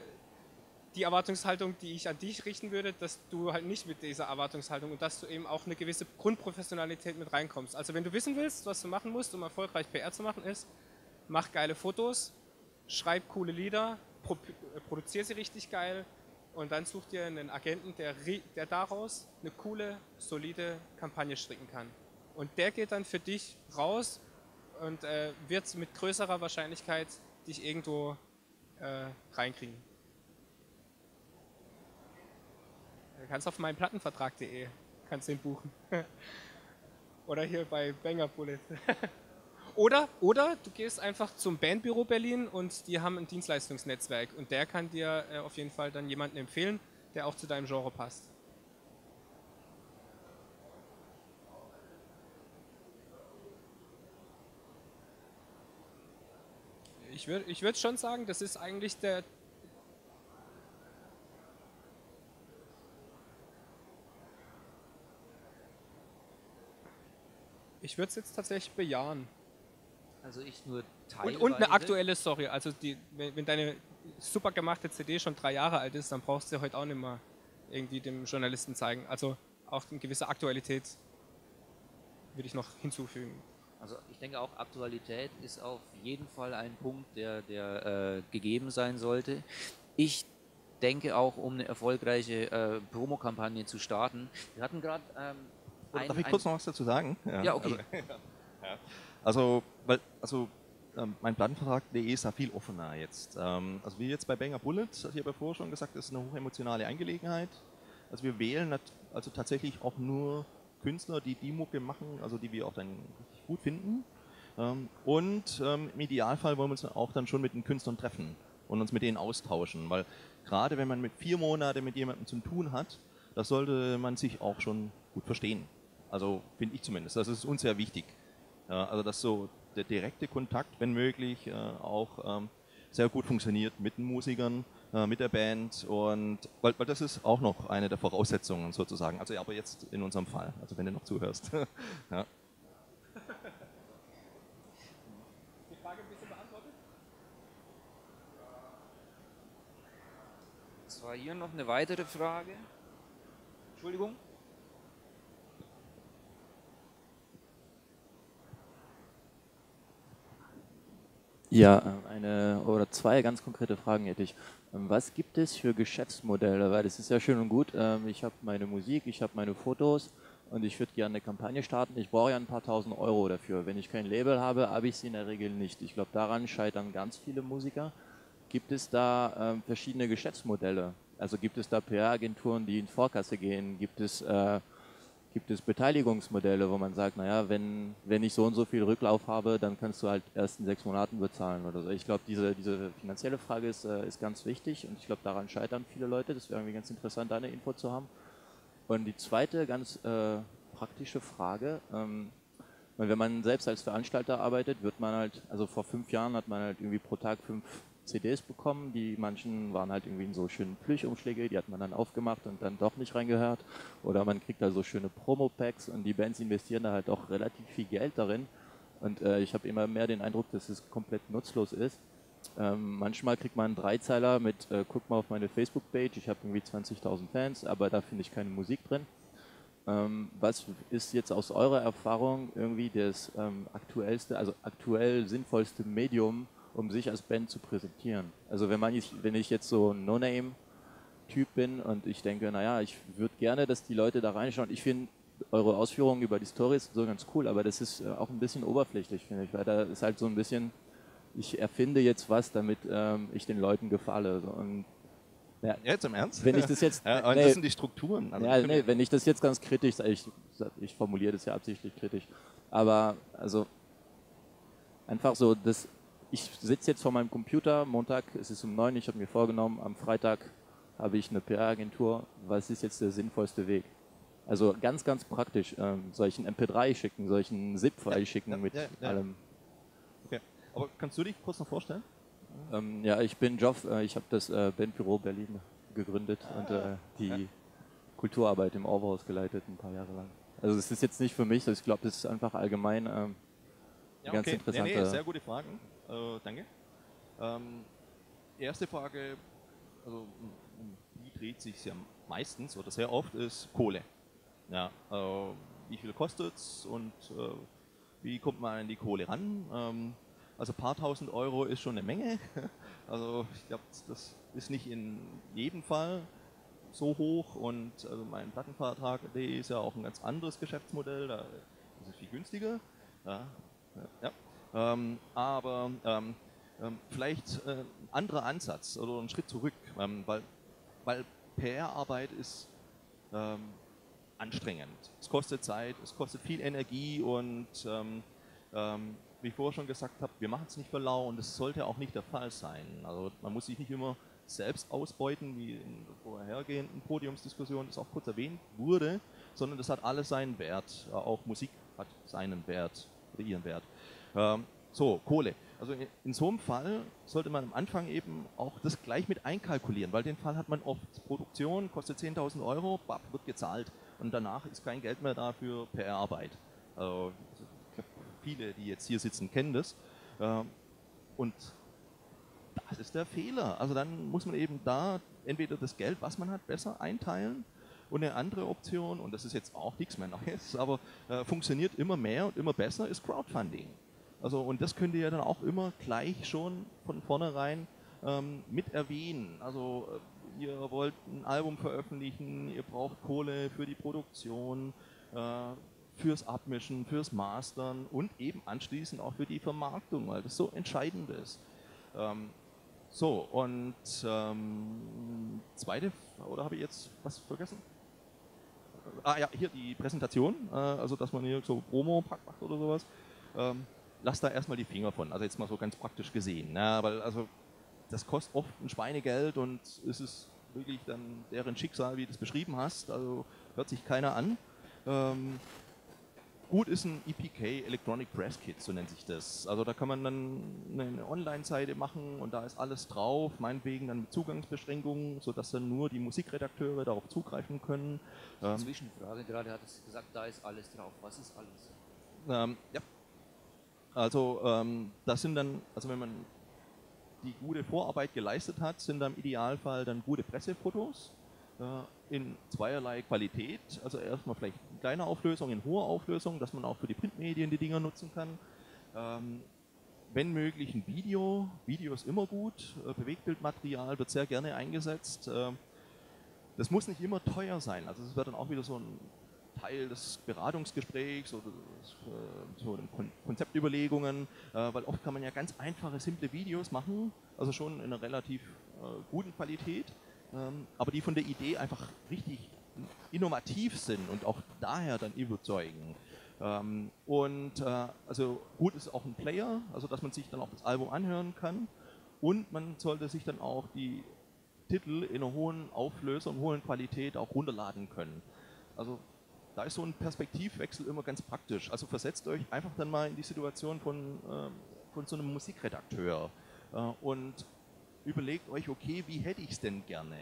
die Erwartungshaltung, die ich an dich richten würde, dass du halt nicht mit dieser Erwartungshaltung und dass du eben auch eine gewisse Grundprofessionalität mit reinkommst. Also wenn du wissen willst, was du machen musst, um erfolgreich PR zu machen, ist, mach geile Fotos, schreib coole Lieder, produziere sie richtig geil und dann such dir einen Agenten, der daraus eine coole, solide Kampagne stricken kann. Und der geht dann für dich raus und wird mit größerer Wahrscheinlichkeit dich irgendwo reinkriegen. Du kannst auf meinplattenvertrag.de kannst den buchen. Oder hier bei Bang & Bullet. Oder du gehst einfach zum Bandbüro Berlin und die haben ein Dienstleistungsnetzwerk und der kann dir auf jeden Fall dann jemanden empfehlen, der auch zu deinem Genre passt. Ich würd schon sagen, das ist eigentlich der... Ich würde es jetzt tatsächlich bejahen. Also ich nur teilweise. Und eine aktuelle Story. Also wenn deine super gemachte CD schon 3 Jahre alt ist, dann brauchst du sie heute auch nicht mehr irgendwie dem Journalisten zeigen. Also auch eine gewisse Aktualität würde ich noch hinzufügen. Also ich denke auch, Aktualität ist auf jeden Fall ein Punkt, der gegeben sein sollte. Ich denke auch, um eine erfolgreiche Promokampagne zu starten. Wir hatten gerade... Darf ich kurz noch was dazu sagen? Ja, okay. Also meinplattenvertrag.de ist da viel offener jetzt. Also wie jetzt bei Bang & Bullet, ich habe ja vorher schon gesagt, das ist eine hochemotionale Angelegenheit. Also wir wählen also tatsächlich auch nur Künstler, die die Mucke machen, also die wir auch dann gut finden. Und im Idealfall wollen wir uns auch dann schon mit den Künstlern treffen und uns mit denen austauschen, weil gerade wenn man mit 4 Monaten mit jemandem zu tun hat, das sollte man sich auch schon gut verstehen. Also finde ich zumindest. Das ist uns sehr wichtig. Also dass so der direkte Kontakt, wenn möglich, auch sehr gut funktioniert mit den Musikern, mit der Band und weil das ist auch noch eine der Voraussetzungen sozusagen. Also ja, aber jetzt in unserem Fall, also wenn du noch zuhörst. Ja. Die Frage ein bisschen beantwortet? Es war hier noch eine weitere Frage. Entschuldigung. Ja, eine oder 2 ganz konkrete Fragen hätte ich. Was gibt es für Geschäftsmodelle? Weil das ist ja schön und gut. Ich habe meine Musik, ich habe meine Fotos und ich würde gerne eine Kampagne starten. Ich brauche ja ein paar tausend Euro dafür. Wenn ich kein Label habe, habe ich sie in der Regel nicht. Ich glaube, daran scheitern ganz viele Musiker. Gibt es da verschiedene Geschäftsmodelle? Also gibt es da PR-Agenturen, die in Vorkasse gehen? Gibt es Beteiligungsmodelle, wo man sagt, naja, wenn ich so und so viel Rücklauf habe, dann kannst du halt erst in 6 Monaten bezahlen oder so. Ich glaube, diese finanzielle Frage ist ganz wichtig und ich glaube, daran scheitern viele Leute. Das wäre irgendwie ganz interessant, da eine Info zu haben. Und die zweite ganz praktische Frage, wenn man selbst als Veranstalter arbeitet, wird man halt, also vor 5 Jahren hat man halt irgendwie pro Tag 5 CDs bekommen, die manchen waren halt irgendwie in so schönen Plüschumschläge, die hat man dann aufgemacht und dann doch nicht reingehört. Oder man kriegt da so schöne Promo-Packs und die Bands investieren da halt auch relativ viel Geld darin. Und ich habe immer mehr den Eindruck, dass es komplett nutzlos ist. Manchmal kriegt man einen Dreizeiler mit, guck mal auf meine Facebook-Page, ich habe irgendwie 20.000 Fans, aber da finde ich keine Musik drin. Was ist jetzt aus eurer Erfahrung irgendwie das aktuellste, also aktuell sinnvollste Medium, um sich als Band zu präsentieren? Also wenn ich jetzt so ein No-Name Typ bin und ich denke, naja, ich würde gerne, dass die Leute da reinschauen. Ich finde eure Ausführungen über die Storys so ganz cool, aber das ist auch ein bisschen oberflächlich, finde ich, weil da ist halt so ein bisschen, ich erfinde jetzt was, damit ich den Leuten gefalle. So. Und, ja, jetzt im Ernst? Wenn ich das jetzt, ja, aber nee, das sind die Strukturen. Also ja, nee, wenn ich das jetzt ganz kritisch sage, ich formuliere das ja absichtlich kritisch, aber also einfach so, das, ich sitze jetzt vor meinem Computer, Montag, es ist um 9, ich habe mir vorgenommen, am Freitag habe ich eine PR-Agentur, was ist jetzt der sinnvollste Weg? Also ganz, ganz praktisch, solchen MP3 schicken, solchen ZIP-File schicken mit allem. Okay. Aber kannst du dich kurz noch vorstellen? Ja, ich bin Joff, ich habe das Bandbüro Berlin gegründet und die Kulturarbeit im Orwo-Haus geleitet, ein paar Jahre lang. Also es ist jetzt nicht für mich, ich glaube, das ist einfach allgemein ja, ganz okay. Interessante... Nee, sehr gute Fragen, danke. Erste Frage, also die dreht sich ja meistens oder sehr oft, ist Kohle. Ja, wie viel kostet es und wie kommt man an die Kohle ran? Also ein paar tausend Euro ist schon eine Menge. Also ich glaube, das ist nicht in jedem Fall so hoch. Und also mein Plattenvertrag.de ist ja auch ein ganz anderes Geschäftsmodell. Da ist es viel günstiger. Ja, ja. Aber vielleicht ein anderer Ansatz oder einen Schritt zurück, weil PR-Arbeit ist anstrengend. Es kostet Zeit, es kostet viel Energie und wie ich vorher schon gesagt habe, wir machen es nicht für lau und das sollte auch nicht der Fall sein. Also man muss sich nicht immer selbst ausbeuten, wie in der vorhergehenden Podiumsdiskussion das auch kurz erwähnt wurde, sondern das hat alles seinen Wert. Auch Musik hat seinen Wert oder ihren Wert. So, Kohle. Also in so einem Fall sollte man am Anfang eben auch das gleich mit einkalkulieren, weil den Fall hat man oft. Produktion kostet 10.000 Euro, bap, wird gezahlt und danach ist kein Geld mehr da für PR-Arbeit. Also, viele, die jetzt hier sitzen, kennen das. Und das ist der Fehler. Also dann muss man eben da entweder das Geld, was man hat, besser einteilen und eine andere Option, und das ist jetzt auch nichts mehr Neues, aber funktioniert immer mehr und immer besser, ist Crowdfunding. Also, und das könnt ihr ja dann auch immer gleich schon von vornherein mit erwähnen. Also ihr wollt ein Album veröffentlichen, ihr braucht Kohle für die Produktion, fürs Abmischen, fürs Mastern und eben anschließend auch für die Vermarktung, weil das so entscheidend ist. So, und zweite, oder habe ich jetzt was vergessen? Ah ja, hier die Präsentation, also dass man hier so Promo-Pack macht oder sowas. Lasst da erstmal die Finger von, also jetzt mal so ganz praktisch gesehen, ne? Weil also das kostet oft ein Schweinegeld und es ist wirklich dann deren Schicksal, wie du es beschrieben hast, also hört sich keiner an. Gut ist ein EPK, Electronic Press Kit, so nennt sich das. Also da kann man dann eine Online-Seite machen und da ist alles drauf, meinetwegen dann mit Zugangsbeschränkungen, sodass dann nur die Musikredakteure darauf zugreifen können. Zwischenfrage, gerade hat es gesagt, da ist alles drauf. Was ist alles? Ja. Also das sind dann, also wenn man die gute Vorarbeit geleistet hat, sind dann im Idealfall dann gute Pressefotos. In zweierlei Qualität, also erstmal vielleicht in kleiner Auflösung, in hoher Auflösung, dass man auch für die Printmedien die Dinger nutzen kann. Wenn möglich ein Video, Video ist immer gut, Bewegtbildmaterial wird sehr gerne eingesetzt. Das muss nicht immer teuer sein, also es wird dann auch wieder so ein Teil des Beratungsgesprächs oder so Konzeptüberlegungen, weil oft kann man ja ganz einfache, simple Videos machen, also schon in einer relativ guten Qualität, aber die von der Idee einfach richtig innovativ sind und auch daher dann überzeugen. Und also gut ist auch ein Player, also dass man sich dann auch das Album anhören kann und man sollte sich dann auch die Titel in einer hohen Auflösung, hohen Qualität auch runterladen können. Also da ist so ein Perspektivwechsel immer ganz praktisch. Also versetzt euch einfach dann mal in die Situation von so einem Musikredakteur und überlegt euch, okay, wie hätte ich es denn gerne?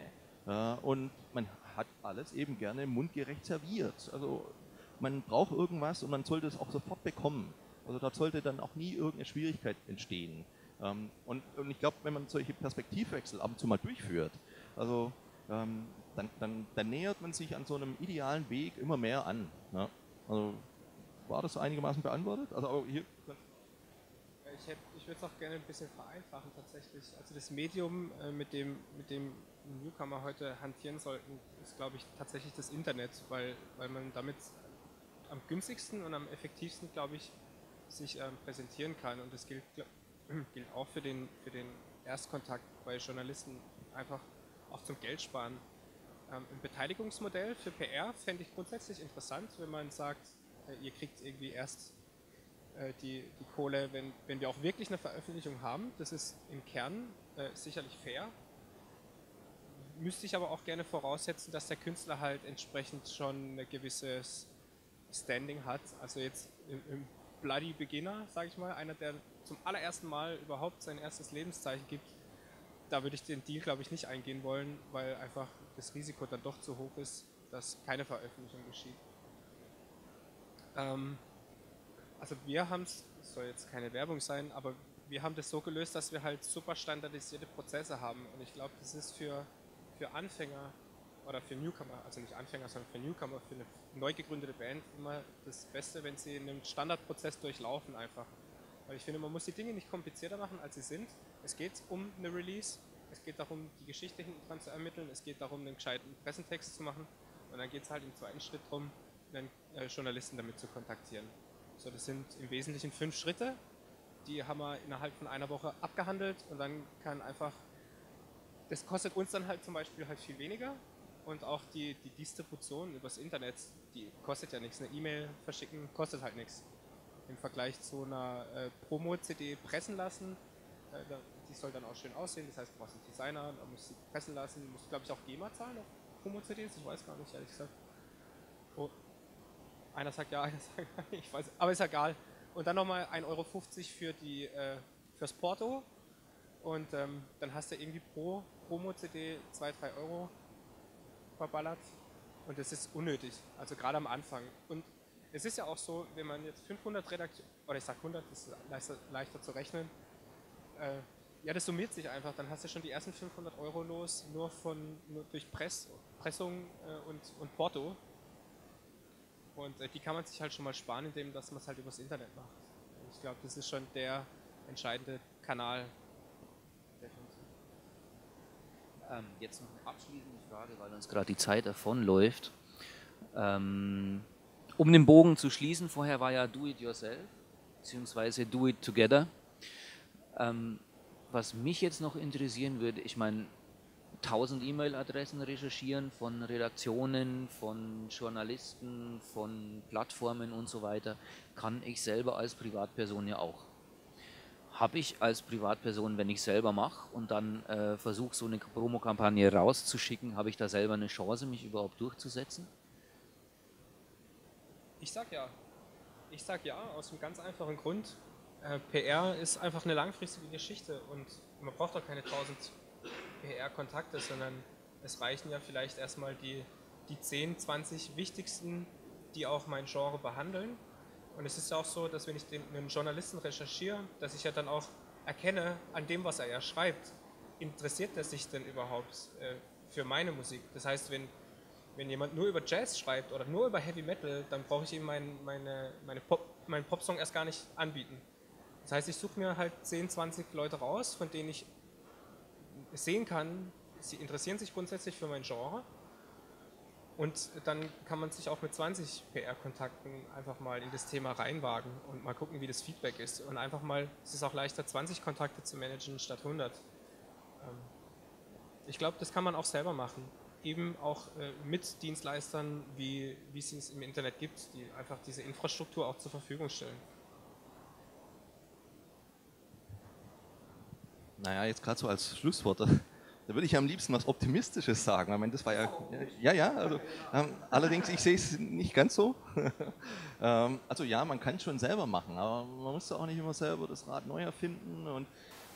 Und man hat alles eben gerne mundgerecht serviert. Also man braucht irgendwas und man sollte es auch sofort bekommen. Also da sollte dann auch nie irgendeine Schwierigkeit entstehen. Und ich glaube, wenn man solche Perspektivwechsel ab und zu mal durchführt, also dann nähert man sich an so einem idealen Weg immer mehr an. Ja? Also war das einigermaßen beantwortet? Also hier... Ich würde es auch gerne ein bisschen vereinfachen tatsächlich. Also das Medium, mit dem Newcomer heute hantieren sollten, ist, glaube ich, tatsächlich das Internet, weil man damit am günstigsten und am effektivsten, glaube ich, sich präsentieren kann. Und das gilt auch für den Erstkontakt bei Journalisten, einfach auch zum Geld sparen. Ein Beteiligungsmodell für PR fände ich grundsätzlich interessant, wenn man sagt, ihr kriegt irgendwie erst die Kohle, wenn wir auch wirklich eine Veröffentlichung haben. Das ist im Kern sicherlich fair. Müsste ich aber auch gerne voraussetzen, dass der Künstler halt entsprechend schon ein gewisses Standing hat. Also jetzt im Bloody Beginner, sage ich mal, einer, der zum allerersten Mal überhaupt sein erstes Lebenszeichen gibt, da würde ich den Deal, glaube ich, nicht eingehen wollen, weil einfach das Risiko dann doch zu hoch ist, dass keine Veröffentlichung geschieht. Also wir haben es, soll jetzt keine Werbung sein, aber wir haben das so gelöst, dass wir halt super standardisierte Prozesse haben. Und ich glaube, das ist für Anfänger oder für Newcomer, also nicht Anfänger, sondern für Newcomer, für eine neu gegründete Band immer das Beste, wenn sie einen Standardprozess durchlaufen einfach. Weil ich finde, man muss die Dinge nicht komplizierter machen, als sie sind. Es geht um eine Release, es geht darum, die Geschichte hinten dran zu ermitteln, es geht darum, einen gescheiten Pressetext zu machen. Und dann geht es halt im zweiten Schritt darum, einen Journalisten damit zu kontaktieren. So, das sind im Wesentlichen 5 Schritte, die haben wir innerhalb von einer Woche abgehandelt und dann kann einfach, das kostet uns dann halt zum Beispiel halt viel weniger und auch die Distribution übers Internet, die kostet ja nichts, eine E-Mail verschicken kostet halt nichts. Im Vergleich zu einer Promo-CD pressen lassen, die soll dann auch schön aussehen, das heißt, du brauchst einen Designer, man muss sie pressen lassen, muss glaube ich auch GEMA zahlen auf Promo-CDs, ich weiß gar nicht, ehrlich gesagt. Oh. Einer sagt ja, einer sagt nein, ich weiß, aber ist egal. Und dann nochmal 1,50 € für fürs Porto und dann hast du irgendwie pro Promo-CD 2-3 € verballert und das ist unnötig, also gerade am Anfang. Und es ist ja auch so, wenn man jetzt 500 Redaktionen, oder ich sag 100, das ist leichter zu rechnen, ja, das summiert sich einfach, dann hast du schon die ersten 500 € los, nur durch Pressung und Porto. Und die kann man sich halt schon mal sparen, indem dass man es halt übers Internet macht. Ich glaube, das ist schon der entscheidende Kanal. Jetzt noch eine abschließende Frage, weil uns gerade die Zeit davonläuft. Um den Bogen zu schließen, vorher war ja Do It Yourself, beziehungsweise Do It Together. Was mich jetzt noch interessieren würde, ich meine, 1000 E-Mail-Adressen recherchieren von Redaktionen, von Journalisten, von Plattformen und so weiter, kann ich selber als Privatperson ja auch. Habe ich als Privatperson, wenn ich selber mache und dann versuche, so eine Promokampagne rauszuschicken, habe ich da selber eine Chance, mich überhaupt durchzusetzen? Ich sag ja. Ich sag ja, aus einem ganz einfachen Grund. PR ist einfach eine langfristige Geschichte und man braucht doch keine 1000 PR-Kontakte, sondern es reichen ja vielleicht erstmal die 10, 20 wichtigsten, die auch mein Genre behandeln. Und es ist ja auch so, dass wenn ich einen Journalisten recherchiere, dass ich ja dann auch erkenne an dem, was er ja schreibt, interessiert er sich denn überhaupt für meine Musik? Das heißt, wenn jemand nur über Jazz schreibt oder nur über Heavy Metal, dann brauche ich ihm meinen Popsong erst gar nicht anbieten. Das heißt, ich suche mir halt 10, 20 Leute raus, von denen ich sehen kann, sie interessieren sich grundsätzlich für mein Genre und dann kann man sich auch mit 20 PR-Kontakten einfach mal in das Thema reinwagen und mal gucken, wie das Feedback ist und einfach mal, es ist auch leichter, 20 Kontakte zu managen statt 100. Ich glaube, das kann man auch selber machen, eben auch mit Dienstleistern, wie es im Internet gibt, die einfach diese Infrastruktur auch zur Verfügung stellen. Naja, jetzt gerade so als Schlusswort, da würde ich am liebsten was Optimistisches sagen. Ich meine, das war ja. Ja, also, allerdings, ich sehe es nicht ganz so. Also, ja, man kann es schon selber machen, aber man muss ja auch nicht immer selber das Rad neu erfinden. Und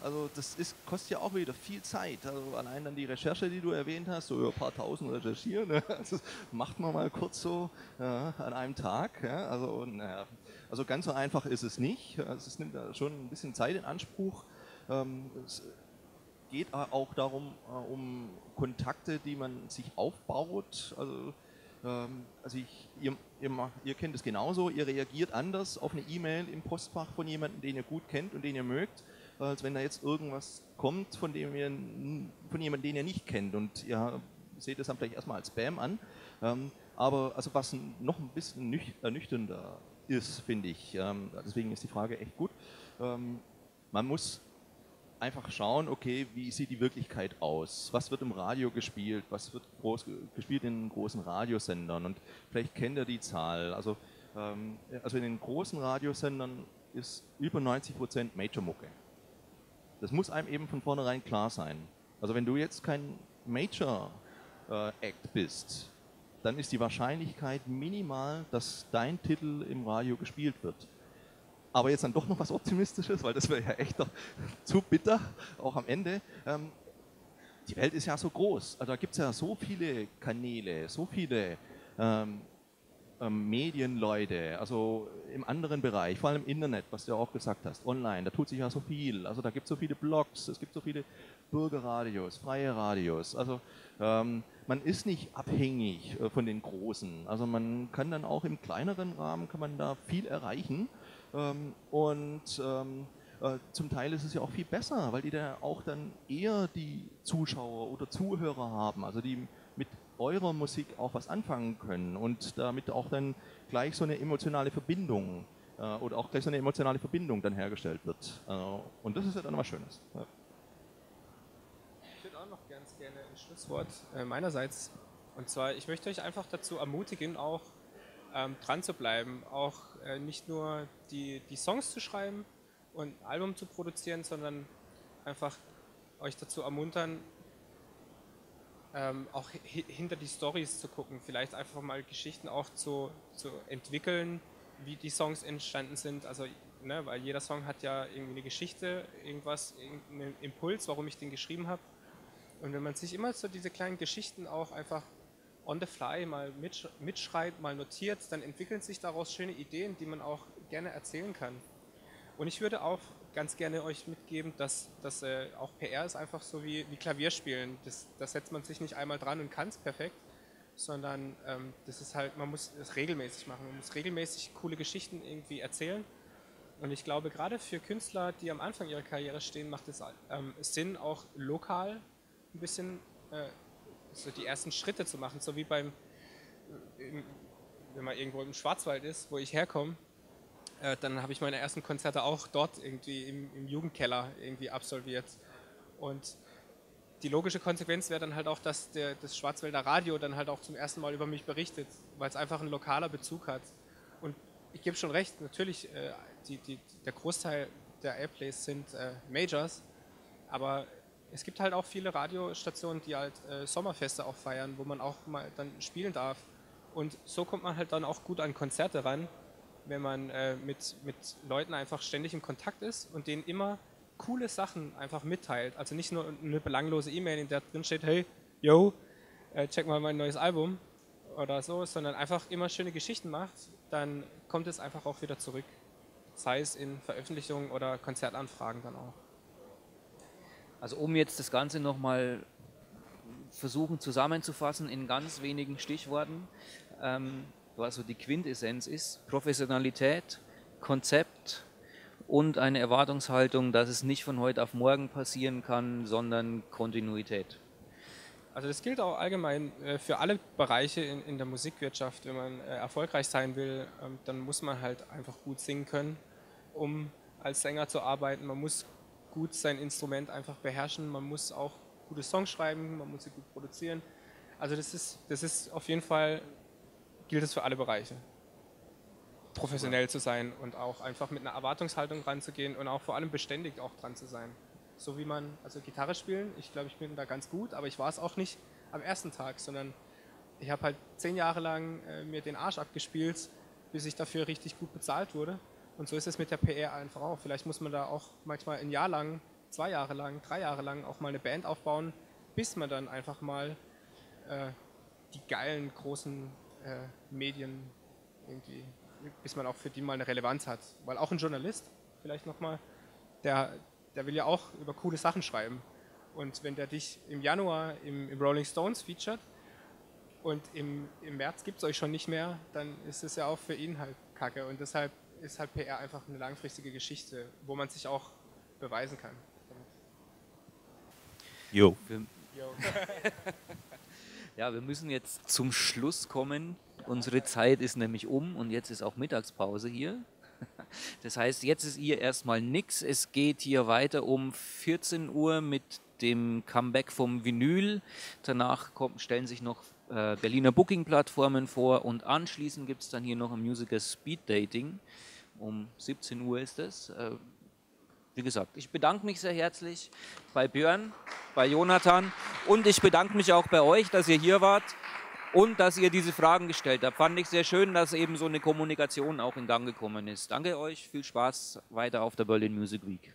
also, das kostet ja auch wieder viel Zeit. Also, allein dann die Recherche, die du erwähnt hast, so über ein paar tausend recherchieren, das macht man mal kurz so an einem Tag. Ja, also, naja, also, ganz so einfach ist es nicht. Also, es nimmt da schon ein bisschen Zeit in Anspruch. Es geht auch darum, um Kontakte, die man sich aufbaut. Also Also ihr kennt es genauso, ihr reagiert anders auf eine E-Mail im Postfach von jemandem, den ihr gut kennt und den ihr mögt, als wenn da jetzt irgendwas kommt von jemandem, den ihr nicht kennt. Und ihr seht das dann vielleicht erstmal als Spam an. Aber also was noch ein bisschen ernüchternder ist, finde ich, deswegen ist die Frage echt gut, man muss einfach schauen, okay, wie sieht die Wirklichkeit aus? Was wird im Radio gespielt? Was wird groß gespielt in großen Radiosendern? Und vielleicht kennt ihr die Zahl. Also in den großen Radiosendern ist über 90% Major-Mucke. Das muss einem eben von vornherein klar sein. Also wenn du jetzt kein Major-Act bist, dann ist die Wahrscheinlichkeit minimal, dass dein Titel im Radio gespielt wird. Aber jetzt dann doch noch was Optimistisches, weil das wäre ja echt doch zu bitter, auch am Ende. Die Welt ist ja so groß, also da gibt es ja so viele Kanäle, so viele Medienleute, also im anderen Bereich, vor allem im Internet, was du ja auch gesagt hast, online, da tut sich ja so viel, also da gibt es so viele Blogs, es gibt so viele Bürgerradios, freie Radios, also man ist nicht abhängig von den Großen, also man kann dann auch im kleineren Rahmen, kann man da viel erreichen. Zum Teil ist es ja auch viel besser, weil die da auch dann eher die Zuschauer oder Zuhörer haben, also die mit eurer Musik auch was anfangen können und damit auch dann gleich so eine emotionale Verbindung dann hergestellt wird. Und das ist ja dann was Schönes. Ja. Ich würde auch noch ganz gerne ein Schlusswort meinerseits, und zwar, ich möchte euch einfach dazu ermutigen, auch dran zu bleiben, auch nicht nur die Songs zu schreiben und ein Album zu produzieren, sondern einfach euch dazu ermuntern, auch hinter die Storys zu gucken, vielleicht einfach mal Geschichten auch zu entwickeln, wie die Songs entstanden sind, also ne, weil jeder Song hat ja irgendwie eine Geschichte, irgendwas, einen Impuls, warum ich den geschrieben habe, und wenn man sich immer so diese kleinen Geschichten auch einfach on the fly mal mitschreibt, mal notiert, dann entwickeln sich daraus schöne Ideen, die man auch gerne erzählen kann. Und ich würde auch ganz gerne euch mitgeben, dass auch PR ist einfach so wie Klavierspielen. Das setzt man sich nicht einmal dran und kann es perfekt, sondern das ist halt, man muss es regelmäßig machen, man muss regelmäßig coole Geschichten irgendwie erzählen. Und ich glaube, gerade für Künstler, die am Anfang ihrer Karriere stehen, macht es Sinn, auch lokal ein bisschen so die ersten Schritte zu machen, so wie wenn man irgendwo im Schwarzwald ist, wo ich herkomme, dann habe ich meine ersten Konzerte auch dort irgendwie im Jugendkeller irgendwie absolviert. Und die logische Konsequenz wäre dann halt auch, dass das Schwarzwälder Radio dann halt auch zum ersten Mal über mich berichtet, weil es einfach ein lokaler Bezug hat. Und ich gebe schon recht, natürlich, der Großteil der Airplays sind Majors, aber es gibt halt auch viele Radiostationen, die halt Sommerfeste auch feiern, wo man auch mal dann spielen darf. Und so kommt man halt dann auch gut an Konzerte ran, wenn man mit Leuten einfach ständig im Kontakt ist und denen immer coole Sachen einfach mitteilt. Also nicht nur eine belanglose E-Mail, in der drin steht, hey, yo, check mal mein neues Album oder so, sondern einfach immer schöne Geschichten macht, dann kommt es einfach auch wieder zurück. Sei es in Veröffentlichungen oder Konzertanfragen dann auch. Also um jetzt das Ganze nochmal versuchen zusammenzufassen in ganz wenigen Stichworten, was so die Quintessenz ist, Professionalität, Konzept und eine Erwartungshaltung, dass es nicht von heute auf morgen passieren kann, sondern Kontinuität. Also das gilt auch allgemein für alle Bereiche in der Musikwirtschaft. Wenn man erfolgreich sein will, dann muss man halt einfach gut singen können, um als Sänger zu arbeiten. Man muss gut sein Instrument einfach beherrschen, man muss auch gute Songs schreiben, man muss sie gut produzieren. Also das ist auf jeden Fall, gilt es für alle Bereiche, professionell zu sein und auch einfach mit einer Erwartungshaltung ranzugehen und auch vor allem beständig auch dran zu sein. So wie man, also Gitarre spielen, ich glaube, ich bin da ganz gut, aber ich war es auch nicht am ersten Tag, sondern ich habe halt 10 Jahre lang mir den Arsch abgespielt, bis ich dafür richtig gut bezahlt wurde. Und so ist es mit der PR einfach auch. Vielleicht muss man da auch manchmal ein Jahr lang, 2 Jahre lang, 3 Jahre lang auch mal eine Band aufbauen, bis man dann einfach mal die geilen, großen Medien irgendwie, bis man auch für die mal eine Relevanz hat. Weil auch ein Journalist vielleicht nochmal, der will ja auch über coole Sachen schreiben. Und wenn der dich im Januar im Rolling Stones featured und im März gibt es euch schon nicht mehr, dann ist es ja auch für ihn halt Kacke. Und deshalb ist halt PR einfach eine langfristige Geschichte, wo man sich auch beweisen kann. Jo. Ja, wir müssen jetzt zum Schluss kommen. Unsere Zeit ist nämlich um und jetzt ist auch Mittagspause hier. Das heißt, jetzt ist hier erstmal nichts. Es geht hier weiter um 14 Uhr mit dem Comeback vom Vinyl. Danach stellen sich noch Berliner Booking-Plattformen vor und anschließend gibt es dann hier noch ein Musiker Speed Dating. Um 17 Uhr ist das. Wie gesagt, ich bedanke mich sehr herzlich bei Björn, bei Jonathan und ich bedanke mich auch bei euch, dass ihr hier wart und dass ihr diese Fragen gestellt habt. Fand ich sehr schön, dass eben so eine Kommunikation auch in Gang gekommen ist. Danke euch, viel Spaß weiter auf der Berlin Music Week.